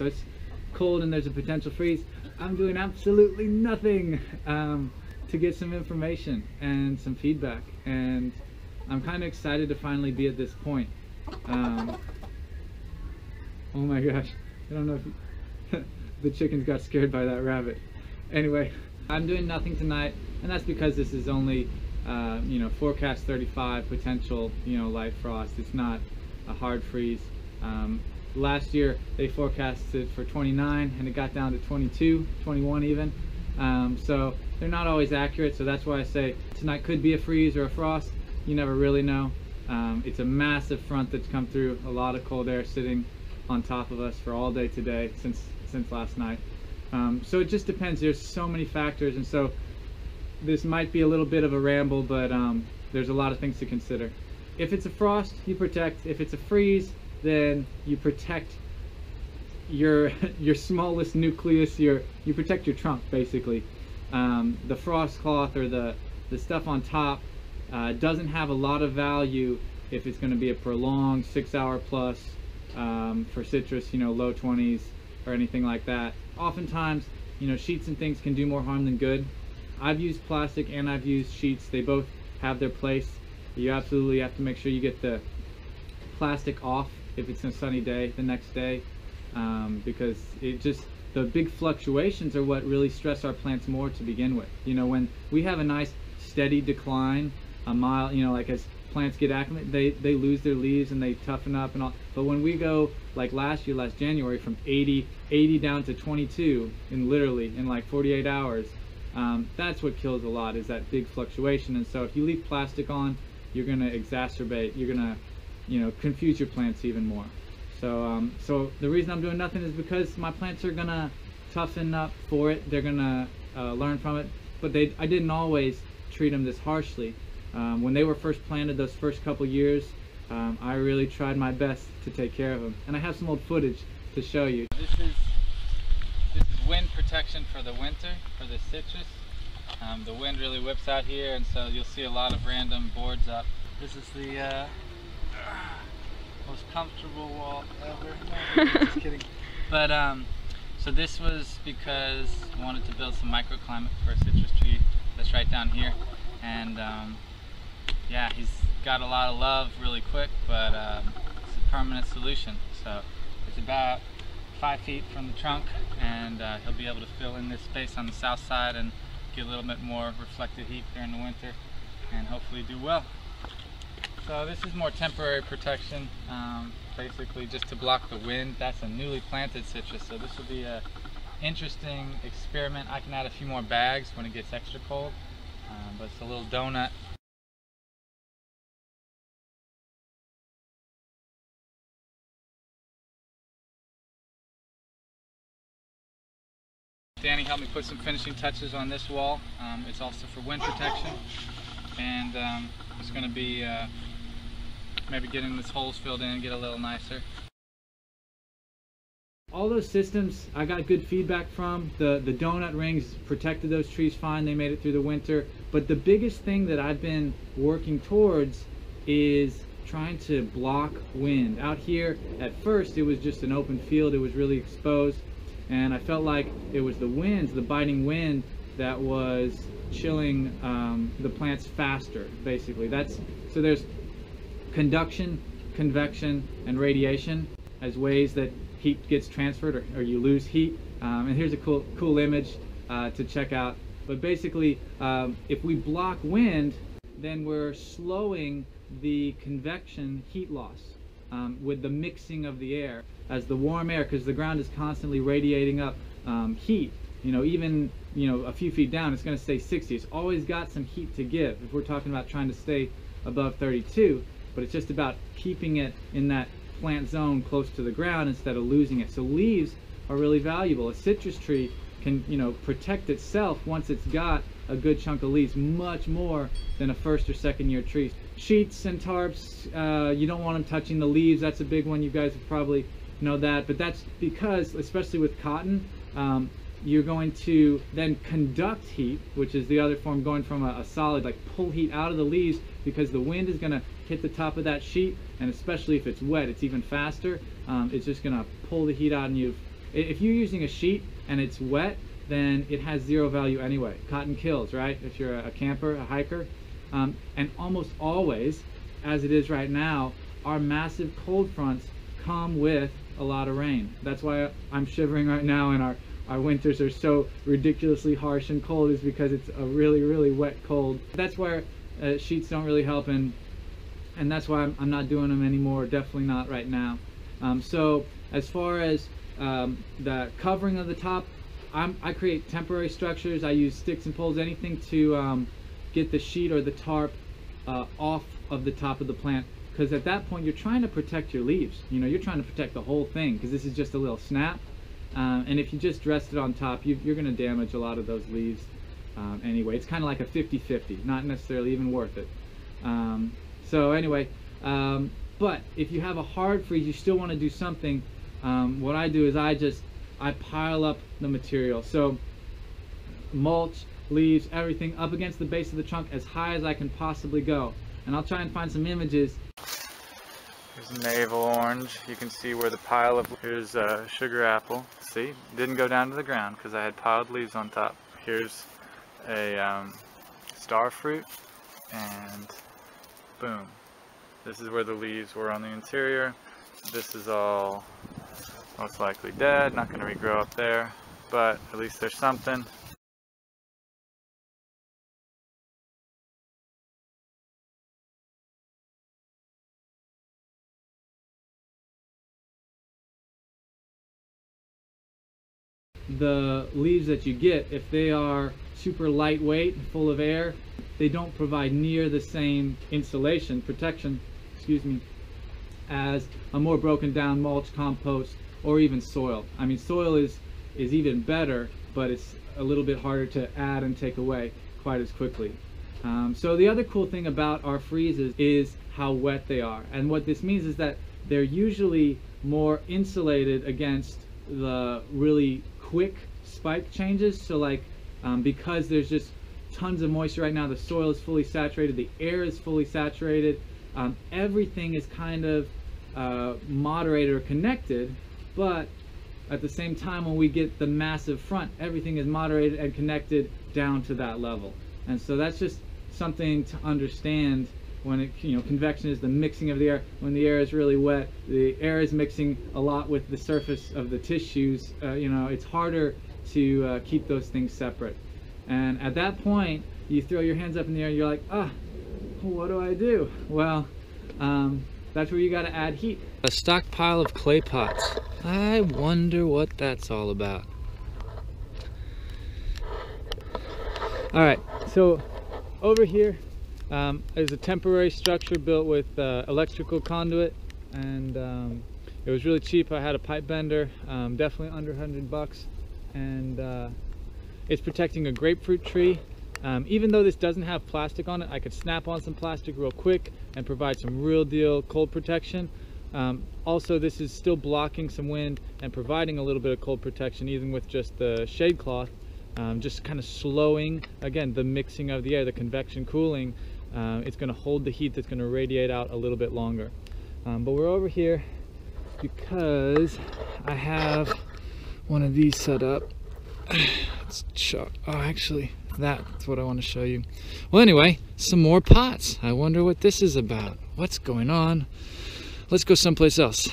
so it's cold and there's a potential freeze, I'm doing absolutely nothing to get some information and some feedback, and I'm kind of excited to finally be at this point. Oh my gosh, I don't know if the chickens got scared by that rabbit. Anyway, I'm doing nothing tonight, and that's because this is only you know, forecast 35, potential, you know, light frost. It's not a hard freeze. Last year they forecasted for 29 and it got down to 22, 21 even. So they're not always accurate, so that's why I say tonight could be a freeze or a frost. You never really know. It's a massive front that's come through, a lot of cold air sitting on top of us for all day today since last night. So it just depends. There's so many factors, and so this might be a little bit of a ramble, but there's a lot of things to consider. If it's a frost, you protect. If it's a freeze, then you protect your smallest nucleus, you protect your trunk basically. The frost cloth, or the stuff on top, doesn't have a lot of value if it's going to be a prolonged 6 hour plus for citrus, you know, low 20s or anything like that. Oftentimes, you know, sheets and things can do more harm than good. I've used plastic and I've used sheets. They both have their place. You absolutely have to make sure you get the plastic off if it's a sunny day the next day, because it just, the big fluctuations are what really stress our plants more to begin with. You know, when we have a nice steady decline, a mild, you know, like as plants get acclimated, they lose their leaves and they toughen up and all. But when we go, like last year, last January, from 80 down to 22 in like 48 hours, that's what kills a lot, is that big fluctuation. And so if you leave plastic on, you're going to exacerbate, you're going to, you know, confuse your plants even more. So so the reason I'm doing nothing is because my plants are going to toughen up for it. They're going to learn from it. But I didn't always treat them this harshly. When they were first planted, those first couple years, I really tried my best to take care of them. And I have some old footage to show you. This is wind protection for the winter, for the citrus. The wind really whips out here, and so you'll see a lot of random boards up. This is the most comfortable wall ever. No, just kidding. But so this was because I wanted to build some microclimate for a citrus tree that's right down here. And yeah, he's got a lot of love really quick, but it's a permanent solution. So it's about 5 feet from the trunk, and he'll be able to fill in this space on the south side and get a little bit more reflected heat during the winter, and hopefully do well. So this is more temporary protection, basically just to block the wind. That's a newly planted citrus, so this will be an interesting experiment. I can add a few more bags when it gets extra cold. But it's a little donut. Danny helped me put some finishing touches on this wall. It's also for wind protection, and it's going to be maybe getting these holes filled in and get a little nicer. All those systems I got good feedback from. The donut rings protected those trees fine. They made it through the winter. But the biggest thing that I've been working towards is trying to block wind. Out here, at first, it was just an open field. It was really exposed. And I felt like it was the winds, the biting wind, that was chilling the plants faster, basically. So there's conduction, convection, and radiation as ways that heat gets transferred, or you lose heat. And here's a cool image to check out. But basically, if we block wind, then we're slowing the convection heat loss with the mixing of the air. As the warm air, because the ground is constantly radiating up heat, you know, even, you know, a few feet down, it's going to stay 60. It's always got some heat to give if we're talking about trying to stay above 32, but it's just about keeping it in that plant zone close to the ground instead of losing it. So leaves are really valuable. A citrus tree can, you know, protect itself once it's got a good chunk of leaves, much more than a first or second year tree. Sheets and tarps, you don't want them touching the leaves. That's a big one. You guys probably know that, but that's because, especially with cotton, you're going to then conduct heat, which is the other form, going from a solid, like pull heat out of the leaves, because the wind is going to hit the top of that sheet, and especially if it's wet, it's even faster. It's just going to pull the heat out, and you've If you're using a sheet and it's wet, then it has zero value anyway. Cotton kills, right? If you're a camper, a hiker. And almost always, as it is right now, our massive cold fronts come with a lot of rain. That's why I'm shivering right now, and our winters are so ridiculously harsh and cold, is because it's a really, really wet cold. That's why sheets don't really help, and that's why I'm not doing them anymore, definitely not right now. So as far as the covering of the top, I create temporary structures. I use sticks and poles, anything to get the sheet or the tarp off of the top of the plant, because at that point you're trying to protect your leaves. You know, you're trying to protect the whole thing, because this is just a little snap. And if you just dressed it on top, you're going to damage a lot of those leaves anyway. It's kind of like a 50-50, not necessarily even worth it. So anyway, but if you have a hard freeze, you still want to do something. What I do is I pile up the material. So mulch, leaves, everything up against the base of the trunk as high as I can possibly go. And I'll try and find some images. Here's navel orange. You can see where the pile of... Here's sugar apple. See? Didn't go down to the ground because I had piled leaves on top. Here's a star fruit, and boom. This is where the leaves were on the interior. This is all most likely dead, not going to regrow up there, but at least there's something. The leaves that you get, if they are super lightweight and full of air, they don't provide near the same insulation, protection, excuse me, as a more broken down mulch, compost, or even soil. I mean, soil is even better, but it's a little bit harder to add and take away quite as quickly. So the other cool thing about our freezes is how wet they are. And what this means is that they're usually more insulated against the really quick spike changes. So like, because there's just tons of moisture right now, the soil is fully saturated, the air is fully saturated, everything is kind of moderated or connected. But at the same time, when we get the massive front, everything is moderated and connected down to that level. And so that's just something to understand when it, you know, convection is the mixing of the air. When the air is really wet, the air is mixing a lot with the surface of the tissues. You know, it's harder to keep those things separate. And at that point, you throw your hands up in the air and you're like, ah, what do I do? Well, that's where you got to add heat. A stockpile of clay pots. I wonder what that's all about. All right, so over here is a temporary structure built with electrical conduit, and it was really cheap. I had a pipe bender, definitely under $100, and it's protecting a grapefruit tree. Even though this doesn't have plastic on it, I could snap on some plastic real quick and provide some real deal cold protection. Also, this is still blocking some wind and providing a little bit of cold protection, even with just the shade cloth, just kind of slowing, again, the mixing of the air, the convection cooling. It's going to hold the heat that's going to radiate out a little bit longer. But we're over here because I have one of these set up. It's actually, that's what I want to show you. Well, anyway, some more pots. I wonder what this is about. What's going on? Let's go someplace else.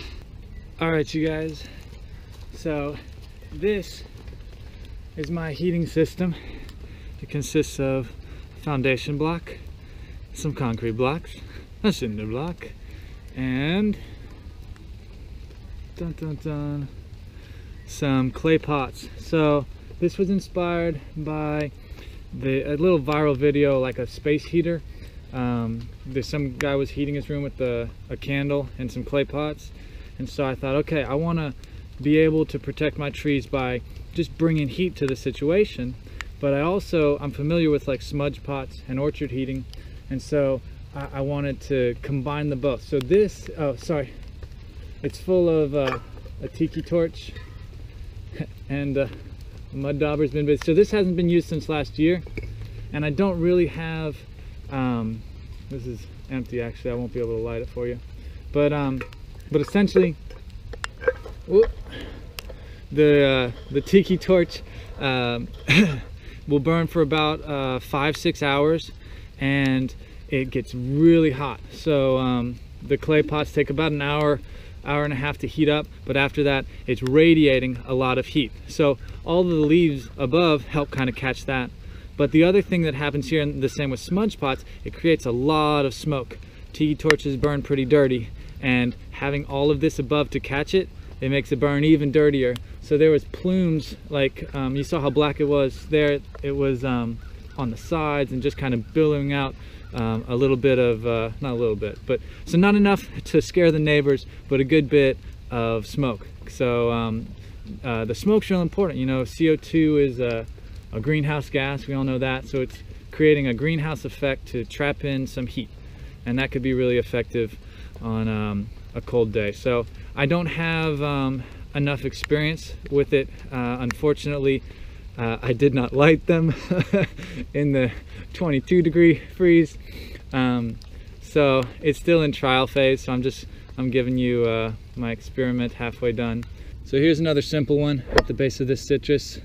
All right, you guys. So this is my heating system. It consists of a foundation block, some concrete blocks, a cinder block, and dun dun dun, some clay pots. So this was inspired by a little viral video, like a space heater. Some guy was heating his room with a candle and some clay pots, and so I thought, okay, I want to be able to protect my trees by just bringing heat to the situation, but I'm familiar with like smudge pots and orchard heating, and so I wanted to combine the both. So this, oh sorry, it's full of a tiki torch and mud dauber's been busy. So this hasn't been used since last year, and I don't really have, this is empty actually, I won't be able to light it for you, but essentially, whoop, the tiki torch will burn for about 5-6 hours, and it gets really hot. So the clay pots take about an hour and a half to heat up, but after that it's radiating a lot of heat. So all the leaves above help kind of catch that. But the other thing that happens here, and the same with smudge pots, it creates a lot of smoke. Tiki torches burn pretty dirty, and having all of this above to catch it, it makes it burn even dirtier. So there was plumes, like you saw how black it was there. It was on the sides and just kind of billowing out a little bit of, not a little bit, but so not enough to scare the neighbors, but a good bit of smoke. So the smoke's real important. You know, CO2 is a greenhouse gas, we all know that. So it's creating a greenhouse effect to trap in some heat, and that could be really effective on a cold day. So I don't have enough experience with it. Unfortunately, I did not light them in the 22-degree freeze, so it's still in trial phase. So I'm giving you my experiment halfway done. So here's another simple one at the base of this citrus.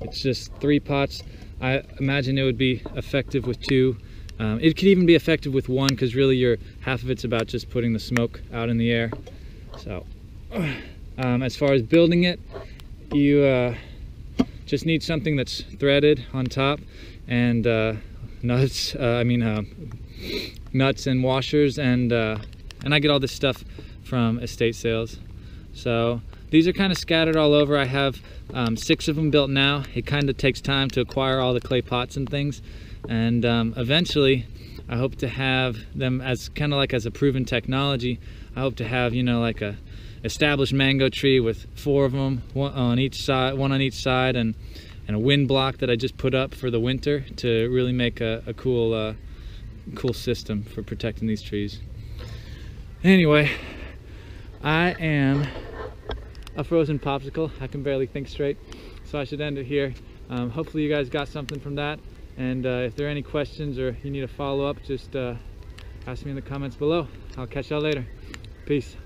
It's just 3 pots. I imagine it would be effective with 2. It could even be effective with 1, because really your half of it's about just putting the smoke out in the air. So as far as building it, you just need something that's threaded on top, and nuts and washers, and I get all this stuff from estate sales. So these are kind of scattered all over. I have 6 of them built now. It kind of takes time to acquire all the clay pots and things, and eventually I hope to have them as kind of like as a proven technology. I hope to have, you know, like a established mango tree with 4 of them, one on each side, and a wind block that I just put up for the winter to really make a cool cool system for protecting these trees. Anyway, I am a frozen popsicle. I can barely think straight, so I should end it here. Hopefully you guys got something from that, and if there are any questions or you need a follow-up, just ask me in the comments below. I'll catch y'all later. Peace.